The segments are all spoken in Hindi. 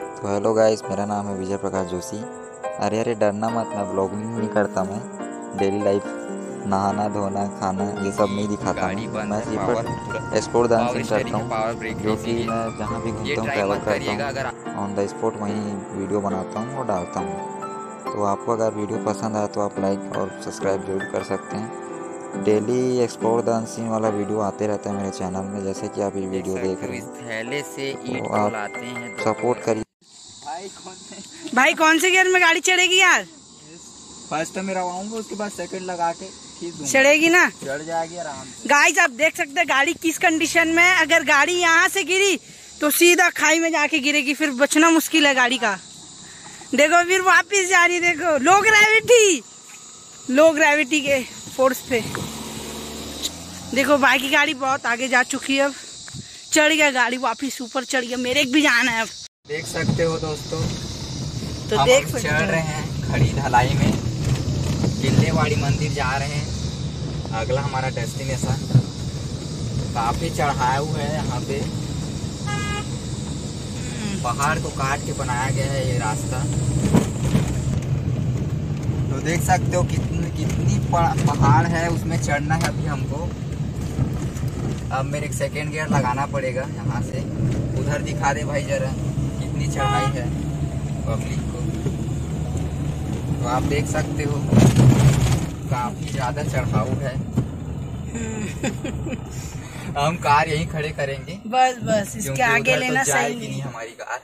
तो हेलो गाइस, मेरा नाम है विजय प्रकाश जोशी। अरे डरना मत, मैं ब्लॉगिंग नहीं करता। मैं डेली लाइफ, नहाना धोना खाना ये सब नहीं दिखाता हूँ। मैं सिर्फ स्पोर्ट डांसिंग करता हूँ, जो कि मैं जहाँ भी घूमता हूँ ट्रैवल करता हूँ ऑन द स्पॉट वहीं वीडियो बनाता हूँ और डालता हूँ। तो आपको अगर वीडियो पसंद आए तो आप लाइक और सब्सक्राइब जरूर कर सकते हैं। डेली एक्सप्लोर डांसिंग वाला वीडियो आते रहता है मेरे चैनल में, जैसे कि आप ये वीडियो देख रहे हैं। तो आप सपोर्ट करिए। भाई कौन से गियर में गाड़ी चढ़ेगी यार? फर्स्ट तो मेरा आऊंगा, उसके बाद सेकंड लगा के चढ़ेगी ना, चढ़ जाएगी आराम से। गाइस आप देख सकते हैं गाड़ी किस कंडीशन में। अगर गाड़ी यहाँ से गिरी तो सीधा खाई में जाके गिरेगी, फिर बचना मुश्किल है गाड़ी का। देखो फिर वापिस जा रही, देखो लो ग्रेविटी के फोर्स पे। देखो भाई की गाड़ी बहुत आगे जा चुकी है, अब चढ़ गया गाड़ी वापिस ऊपर चढ़ गया। मेरे एक भी जाना है अब, देख सकते हो दोस्तों। तो देख चढ़ रहे हैं खड़ी ढलाई में, किल्लेवाड़ी मंदिर जा रहे हैं। अगला हमारा डेस्टिनेशन। काफी चढ़ाव है यहाँ पे, पहाड़ को काट के बनाया गया है ये रास्ता। तो देख सकते हो कितनी पहाड़ है, उसमें चढ़ना है अभी हमको। अब मेरे एक सेकेंड गियर लगाना पड़ेगा यहाँ से। उधर दिखा दे भाई जरा कितनी चढ़ाई है पब्लिक को। तो आप देख सकते हो काफी ज्यादा चढ़ाव है। हम कार यहीं खड़े करेंगे बस इसके आगे लेना सही नहीं हमारी कार।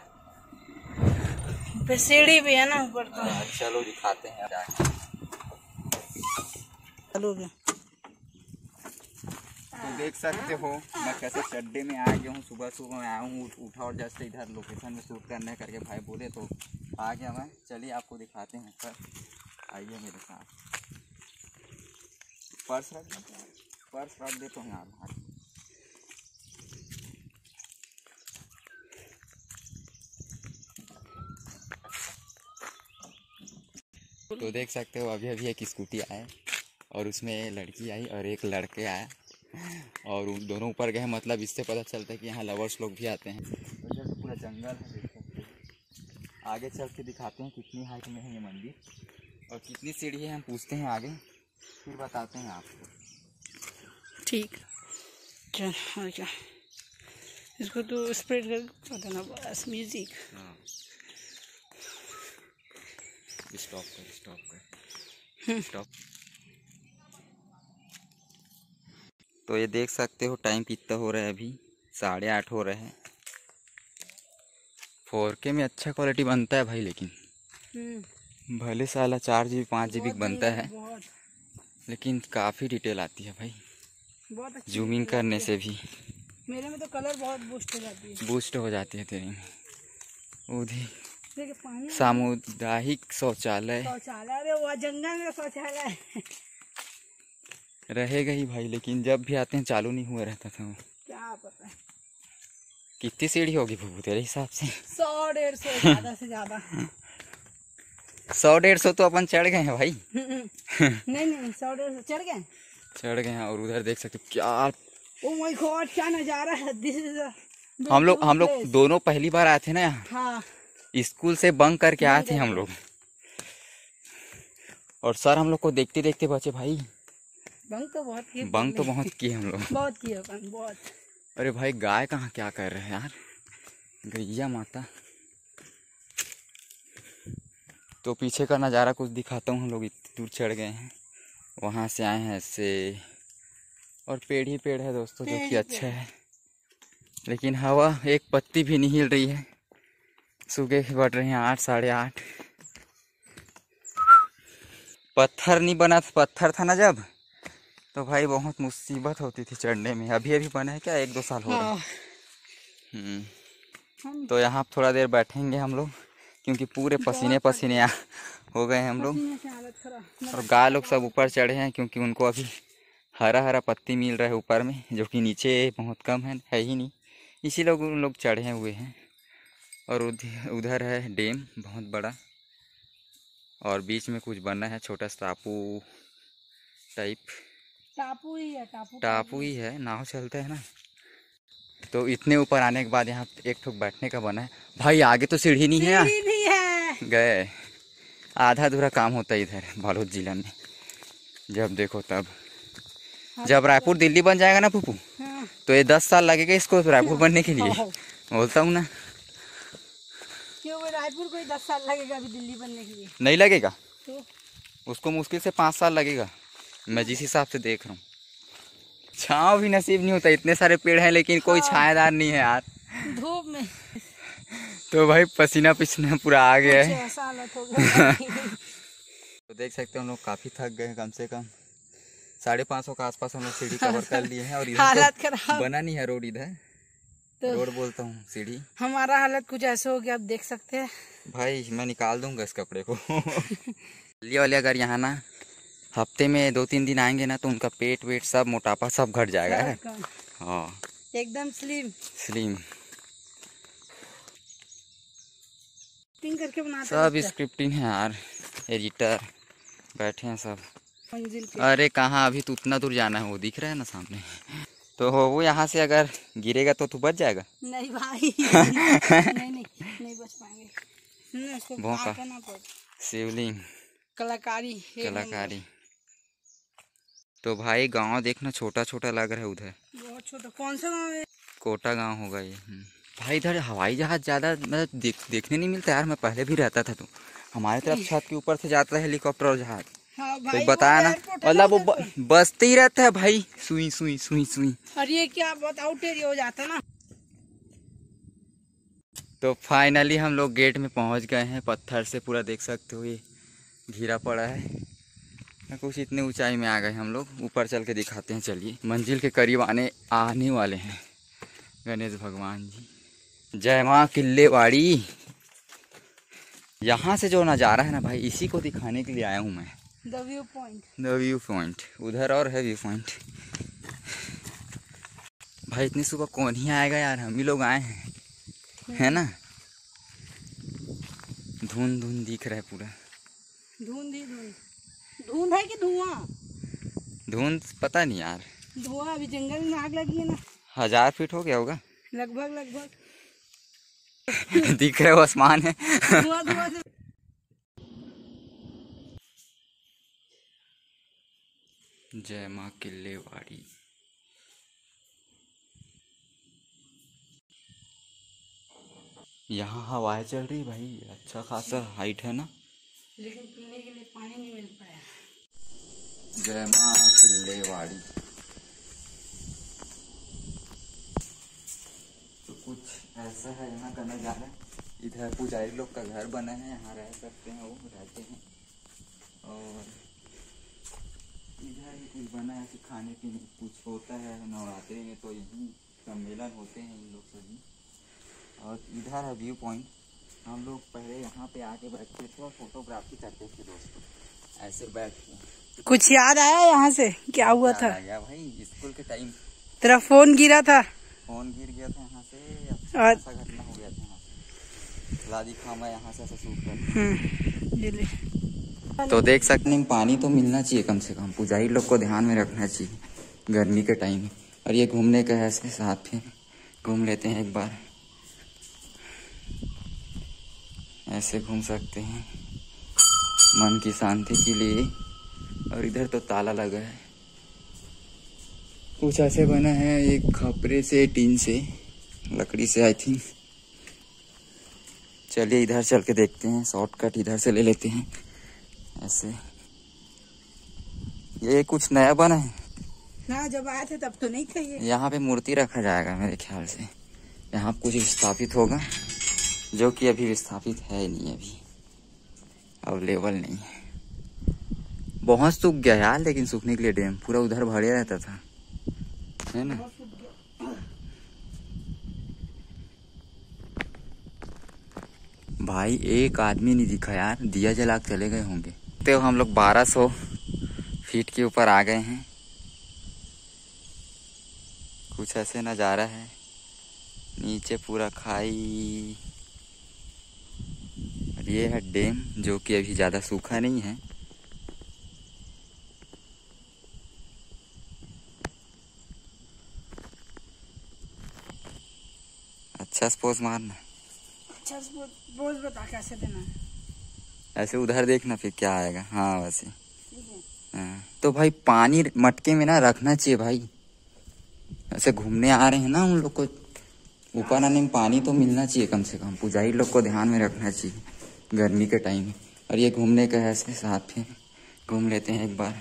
फिर सीढ़ी भी है ना ऊपर, तो चलो दिखाते हैं। चलो तो देख सकते हो मैं कैसे चड्डे में आ गया हूँ। सुबह मैं आया हूँ, उठा और जैसे इधर लोकेशन में शूट करने करके भाई बोले तो आ गया मैं। चलिए आपको दिखाते हैं सर, आइए मेरे साथ। पर्स रख देता हूँ यार। तो देख सकते हो अभी एक स्कूटी आया और उसमें लड़की आई और एक लड़के आया और उन दोनों ऊपर गए। मतलब इससे पता चलता है कि यहाँ लवर्स लोग भी आते हैं। तो पूरा जंगल है, देख सकते हो। आगे चल के दिखाते हैं कितनी हाइट में है ये मंदिर और कितनी सीढ़ी है, हम पूछते हैं आगे फिर बताते हैं आपको। ठीक चल, और क्या इसको तो स्प्रेड कर देना बस। म्यूजिक स्टॉप कर। तो ये देख सकते हो टाइम कितना हो रहा है, अभी 8:30 हो रहा है। 4K में अच्छा क्वालिटी बनता है भाई, लेकिन भले साला 4GB 5GB बनता है, लेकिन काफ़ी डिटेल आती है भाई। जूमिंग करने से भी मेरे में तो कलर बहुत बूस्ट हो जाती है तेरे में। उधी सामुदायिक शौचालय जंगल में शौचालय रहेगा ही भाई, लेकिन जब भी आते हैं चालू नहीं हुआ रहता था। क्या पता कितनी सीढ़ी होगी भूबू तेरे हिसाब से? 100-150 ज्यादा से ज्यादा। 100-150 तो अपन चढ़ गए हैं भाई। नहीं 100-150 चढ़ गए हैं। और उधर देख सकते हो क्या, ओ माय गॉड क्या नजारा है। हम लोग दोनों पहली बार आए थे ना यहाँ, स्कूल से बंक करके आए थे हम लोग। और सर हम लोग को देखते देखते बचे भाई। बंक तो बहुत किए हम लोग, बहुत किए अपन बहुत। अरे भाई गाय कहाँ क्या कर रहे हैं यार, गैया माता। तो पीछे का नज़ारा कुछ दिखाता हूँ। हम लोग इतनी दूर चढ़ गए हैं, वहाँ से आए हैं ऐसे। और पेड़ ही पेड़ है दोस्तों, जो कि अच्छा है, लेकिन हवा एक पत्ती भी नहीं हिल रही है। सुबह बढ़ रहे हैं 8-8:30। पत्थर नहीं बना था, पत्थर था ना जब, तो भाई बहुत मुसीबत होती थी चढ़ने में। अभी बना है क्या, 1-2 साल हो गए। तो यहाँ थोड़ा देर बैठेंगे हम लोग, क्योंकि पूरे पसीने हो गए हम लोग। और गाय लोग सब ऊपर चढ़े हैं, क्योंकि उनको अभी हरा पत्ती मिल रहा है ऊपर में, जो कि नीचे बहुत कम है ही नहीं। इसी लोग उन लोग चढ़े हुए हैं। और उधर है डैम बहुत बड़ा, और बीच में कुछ बना है छोटा सा टापू टाइप। टापू ही है, नाव चलते है ना। तो इतने ऊपर आने के बाद यहाँ एक ठोक बैठने का बना है। भाई आगे तो सीढ़ी नहीं है यार, गए आधा अधूरा काम होता है इधर बालोद जिला में। जब देखो तब, जब रायपुर दिल्ली बन जाएगा ना पुप्पू, तो ये 10 साल लगेगा इसको रायपुर बनने के लिए, बोलता हूँ ना। क्यों रायपुर को 10 साल लगेगा अभी दिल्ली बनने के लिए? नहीं लगेगा तो? उसको मुश्किल से 5 साल लगेगा, मैं जिस हिसाब से देख रहा हूँ। छाँव भी नसीब नहीं होता, इतने सारे पेड़ हैं लेकिन कोई छायादार नहीं है यार धूप में। तो भाई पसीना पसीना पूरा आ गया है। तो देख सकते हैं हम लोग काफ़ी थक गए, कम से कम 550 के आसपास हम लोग सीढ़ी कवर कर लिए हैं। और इधर तो बना नहीं है रोड, इधर तो रोड बोलता हूँ सीढ़ी। हमारा हालत कुछ ऐसे हो गया, आप देख सकते हैं। भाई मैं निकाल दूंगा इस कपड़े को। लिये वाले अगर यहाँ ना हफ्ते में 2-3 दिन आएंगे ना, तो उनका पेट वेट सब मोटापा सब घट जाएगा। हाँ एकदम स्लिम स्लिम करके बनाते सब स्क्रिप्टिंग है यार, एडिटर बैठे हैं सब मंजिल पे। अरे कहाँ, अभी तो उतना दूर जाना है, वो दिख रहा है ना सामने। तो हो वो यहाँ से अगर गिरेगा तो तू बच जाएगा? नहीं भाई नहीं बच पाएंगे। भोंका शिवलिंग कलाकारी कलाकारी। तो भाई गांव देखना छोटा छोटा लग रहा है उधर, बहुत छोटा। कौन सा गांव है? कोटा गांव होगा ये। भाई इधर हवाई जहाज ज़्यादा देखने नहीं मिलता यार। मैं पहले भी रहता था तो हमारे तरफ छत के ऊपर से जाता है हेलीकॉप्टर और जहाज। हाँ भाई, तो बताया ना, मतलब वो बसते ही रहता है भाई, सुई सुई सुई सुई। और ये क्या बहुत आउट एरिया हो जाता है ना। तो फाइनली हम लोग गेट में पहुँच गए हैं। पत्थर से पूरा देख सकते हो ये घिरा पड़ा है, कुछ इतने ऊंचाई में आ गए हम लोग। ऊपर चल के दिखाते हैं, चलिए मंजिल के करीब आने वाले हैं। गणेश भगवान जी, जय माँ किल्लेवाड़ी। यहाँ से जो नज़ारा है ना भाई, इसी को दिखाने के लिए आया हूँ मैं। द व्यू पॉइंट उधर और है व्यू पॉइंट। भाई इतनी सुबह कौन ही आएगा यार, हम ही लोग आए हैं, है ना। धुंध धुंध दिख रहा है पूरा, धुंध ही धुंध। धुंध है कि धुआं? धुंध पता नहीं यार, धुआं। अभी जंगल में आग लगी है ना। 1000 फीट हो गया होगा लगभग। दिख रहा है वो आसमान है, धुआं धुआं। जय माँ किल्लेवाड़ी। यहाँ हवाएं चल रही भाई, अच्छा खासा हाइट है ना, लेकिन पीने के लिए पानी नहीं मिल पाया। जय माँ किल्लेवाड़ी। तो कुछ ऐसा है यहाँ का नजारा। इधर पुजारी लोग का घर बना है, यहाँ रह सकते हैं, वो रहते हैं। और इधर ही कुछ बना है, खाने पीने कुछ होता है। नवरात्रि में तो यही सम्मेलन होते हैं इन लोग सभी। और इधर है व्यू पॉइंट। हम लोग पहले यहाँ पे आके बैठते थे और फोटोग्राफी करते थे दोस्तों, ऐसे बैठ के। कुछ याद आया यहाँ से क्या हुआ था? भाई स्कूल के टाइम तेरा फोन गिरा था, फोन गिर गया था यहाँ से। और ऐसा घटना हो गया था यहाँ से, लादी खामा यहाँ से ऐसा शूट करते। तो देख सकते हैं, पानी तो मिलना चाहिए कम से कम, पुजारी लोग को ध्यान में रखना चाहिए गर्मी के टाइम। और ये घूमने का है, इसके साथ ही घूम लेते हैं एक बार, ऐसे घूम सकते हैं मन की शांति के लिए। और इधर तो ताला लगा है, कुछ ऐसे बना है एक खपरे से, टीन से, लकड़ी से आई थिंक। चलिए इधर चल के देखते हैं, शॉर्टकट इधर से ले लेते हैं ऐसे। ये कुछ नया बना है ना, जब आए थे तब तो नहीं था ये। यहाँ पे मूर्ति रखा जाएगा मेरे ख्याल से, यहाँ कुछ स्थापित होगा जो कि अभी विस्थापित है नहीं, अभी अवेलेबल नहीं है। बहुत सूख गया यार, लेकिन सूखने के लिए डैम पूरा उधर भरे रहता था, है ना। भाई एक आदमी नहीं दिखा यार, दिया जला के चले गए होंगे। तो हम लोग 1200 फीट के ऊपर आ गए हैं। कुछ ऐसे नज़ारा है, नीचे पूरा खाई। ये है डैम जो कि अभी ज़्यादा सूखा नहीं है। छस पोज मारना, छस पोज बता कैसे देना, ऐसे उधर देखना फिर क्या आएगा। हाँ वैसे हाँ। तो भाई पानी मटके में ना रखना चाहिए भाई, ऐसे घूमने आ रहे हैं ना उन लोग को ऊपर आने में पानी तो मिलना चाहिए कम से कम, पुजारी लोग को ध्यान में रखना चाहिए गर्मी के टाइम में। और ये घूमने का है इसके साथ ही घूम लेते हैं एक बार,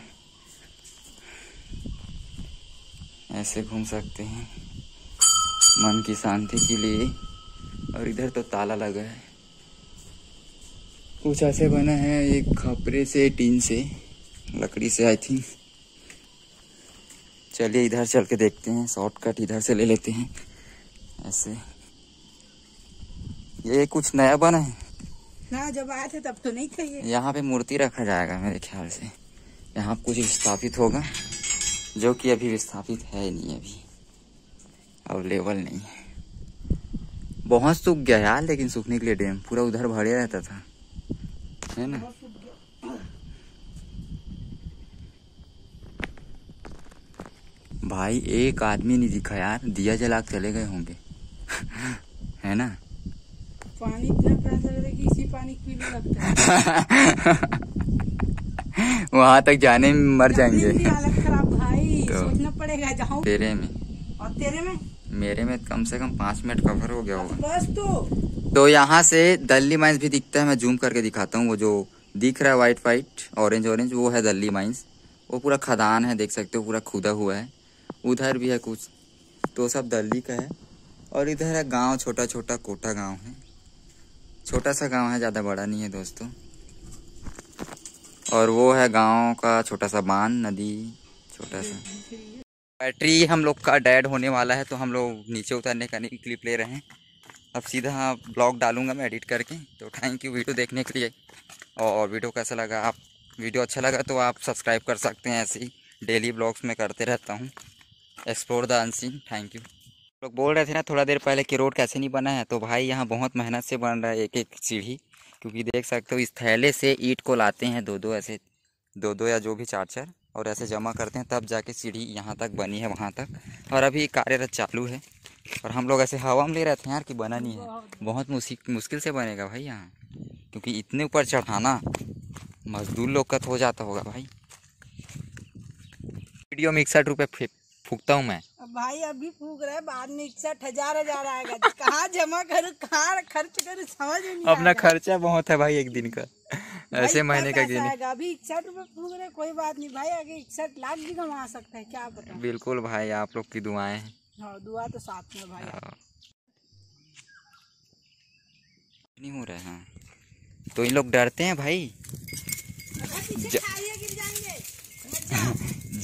ऐसे घूम सकते हैं मन की शांति के लिए। और इधर तो ताला लगा है, कुछ ऐसे बना है एक खपरे से, टीन से, लकड़ी से आई थिंक। चलिए इधर चल के देखते हैं, शॉर्टकट इधर से ले लेते हैं ऐसे। ये कुछ नया बना है ना, जब आए थे तब तो नहीं था ये। यहाँ पे मूर्ति रखा जाएगा मेरे ख्याल से, यहाँ कुछ विस्थापित होगा जो कि अभी विस्थापित है नहीं, अभी अवेलेबल नहीं है। बहुत सूख गया यार लेकिन सूखने के लिए, डैम पूरा उधर भरे रहता था है ना। भाई एक आदमी नहीं दिखा यार, दिया जला के चले गए होंगे है ना। पानी इतना प्यासा लगा कि इसी पानी पीने लगता है वहाँ तक जाने में मर जाएंगे। हालत खराब भाई, सोचना पड़ेगा जाऊँ। तेरे में और तेरे में मेरे में कम से कम 5 मिनट कवर हो गया होगा बस। तो यहाँ से दल्ली माइन्स भी दिखता है, मैं जूम करके दिखाता हूँ। वो जो दिख रहा है व्हाइट व्हाइट ऑरेंज ऑरेंज, वो है दल्ली माइन्स। वो पूरा खदान है, देख सकते हो पूरा खुदा हुआ है। उधर भी है कुछ, तो सब दल्ली का है। और इधर है गांव, छोटा छोटा कोटा गांव है, छोटा सा गांव है, ज़्यादा बड़ा नहीं है दोस्तों। और वो है गांव का छोटा सा बांध, नदी छोटा सा। बैटरी हम लोग का डेड होने वाला है तो हम लोग नीचे उतरने का नहीं क्लिप ले रहे हैं। अब सीधा ब्लॉग डालूंगा मैं एडिट करके। तो थैंक यू वीडियो देखने के लिए। और वीडियो कैसा लगा, आप वीडियो अच्छा लगा तो आप सब्सक्राइब कर सकते हैं। ऐसे ही डेली ब्लॉग्स में करते रहता हूँ, explore the unseen. Thank you. लोग बोल रहे थे ना थोड़ा देर पहले कि रोड कैसे नहीं बना है, तो भाई यहाँ बहुत मेहनत से बन रहा है एक एक सीढ़ी, क्योंकि देख सकते हो इस थैले से ईंट को लाते हैं दो ऐसे, दो या जो भी 4-4, और ऐसे जमा करते हैं तब जाके सीढ़ी यहाँ तक बनी है वहाँ तक। और अभी कार्यरत चालू है। और हम लोग ऐसे हवा में ले रहे थे यार कि बना नहीं है, बहुत मुश्किल से बनेगा भाई यहाँ, क्योंकि इतने ऊपर चढ़ाना मजदूर लोग का हो जाता होगा भाई। वीडियो में 61 रुपये फूकता हूँ मैं भाई, अभी फूक रहा है, बाद में 61,000 आएगा। कहाँ जमा करूँ कहाँ खर्च करूँ समझ नहीं। अपना खर्चा बहुत है भाई एक दिन का, ऐसे महीने का दिन। अभी 61 रुपये फूक रहे, कोई बात नहीं भाई, आगे 61 लाख भी कमा सकता है, क्या पता। बिल्कुल भाई, आप लोग की दुआएं हैं, दुआ तो साथ में भाई। नहीं हो रहा है तो इन लोग डरते हैं भाई,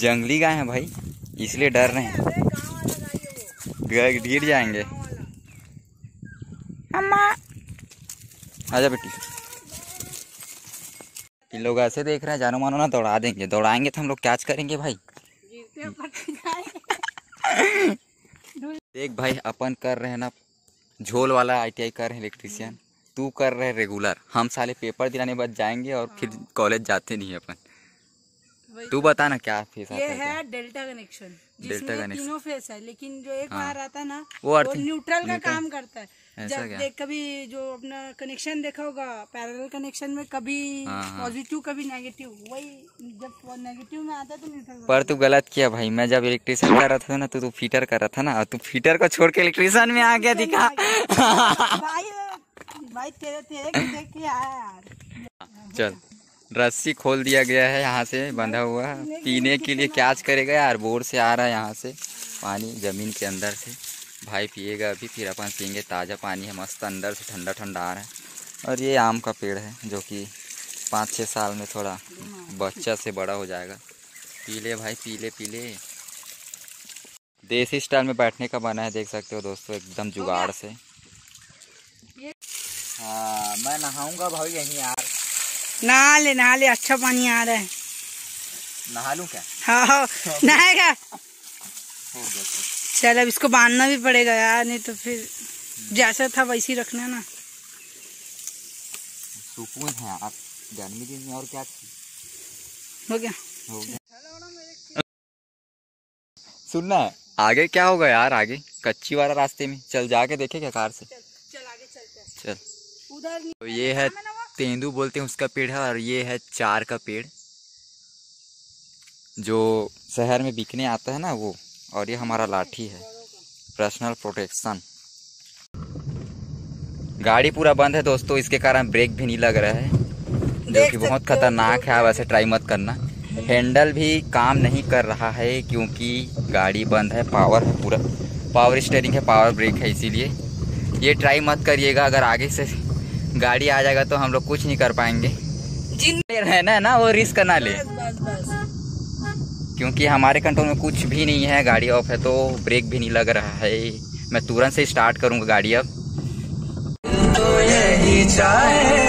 जंगली गाय है भाई इसलिए डर रहे हैं, गिर जाएंगे। आजा बेटी। इन लोग ऐसे देख रहे हैं, जानो मानो ना दौड़ा देंगे, दौड़ाएंगे तो हम लोग कैच करेंगे भाई। देख भाई अपन कर रहे हैं ना, झोल वाला ITI कर रहे हैं इलेक्ट्रीशियन, तू कर रहे हैं रेगुलर। हम साले पेपर दिलाने बाद जाएंगे और फिर कॉलेज जाते नहीं अपन। तू बता ना क्या फेस आता है? डेल्टा कनेक्शन, डेल्टा कनेक्शन तीनों फेस है, लेकिन जो एक बार आता है ना वो न्यूट्रल का काम करता है। जब देख कभी जो अपना कनेक्शन देखा होगा पैरेलल कनेक्शन में, कभी पॉजिटिव कभी नेगेटिव, वही जब नेगेटिव में आता है तो न्यूट्रल। पर तू गलत किया भाई, मैं जब इलेक्ट्रीशियन कर रहा था ना तू फीटर कर रहा था ना, तू फीटर को छोड़ के इलेक्ट्रीशियन में आ गया। दिखा भाई तेरे यार। चल रस्सी खोल दिया गया है, यहाँ से बंधा हुआ पीने के लिए। क्या करेगा यार, बोर से आ रहा है यहाँ से पानी ज़मीन के अंदर से, भाई पिएगा अभी, फिर अपन पियेंगे। ताज़ा पानी है, मस्त अंदर से ठंडा ठंडा आ रहा है। और ये आम का पेड़ है जो कि 5-6 साल में थोड़ा बच्चा से बड़ा हो जाएगा। पीले भाई पीले पीले। देसी स्टाइल में बैठने का बना है, देख सकते हो दोस्तों एकदम जुगाड़ से। हाँ मैं नहाऊँगा भाई यहीं यार, नहा ले अच्छा पानी आ रहा है, नहा लूं क्या? हाँ नहाएगा। चल अब इसको बांधना भी पड़ेगा यार, नहीं तो फिर जैसा था वैसे ही रखना ना। सुकून है यार गर्मी दिन में, और क्या हो गया। सुनना आगे क्या होगा यार, आगे कच्ची वाला रास्ते में चल, जाके देखे क्या कार से। चल आगे चलते हैं। चल उधर ये है तेंदू बोलते हैं उसका पेड़ है, और ये है चार का पेड़ जो शहर में बिकने आता है ना वो, और ये हमारा लाठी है पर्सनल प्रोटेक्शन। गाड़ी पूरा बंद है दोस्तों, इसके कारण ब्रेक भी नहीं लग रहा है, जो कि बहुत खतरनाक है। वैसे ट्राई मत करना। हैंडल भी काम नहीं कर रहा है क्योंकि गाड़ी बंद है, पावर है पूरा, पावर स्टीयरिंग है, पावर ब्रेक है, इसीलिए ये ट्राई मत करिएगा। अगर आगे से गाड़ी आ जाएगा तो हम लोग कुछ नहीं कर पाएंगे। जिन रहना ना वो रिस्क ना ले, क्योंकि हमारे कंट्रोल में कुछ भी नहीं है। गाड़ी ऑफ है तो ब्रेक भी नहीं लग रहा है। मैं तुरंत से स्टार्ट करूँगा गाड़ी अब।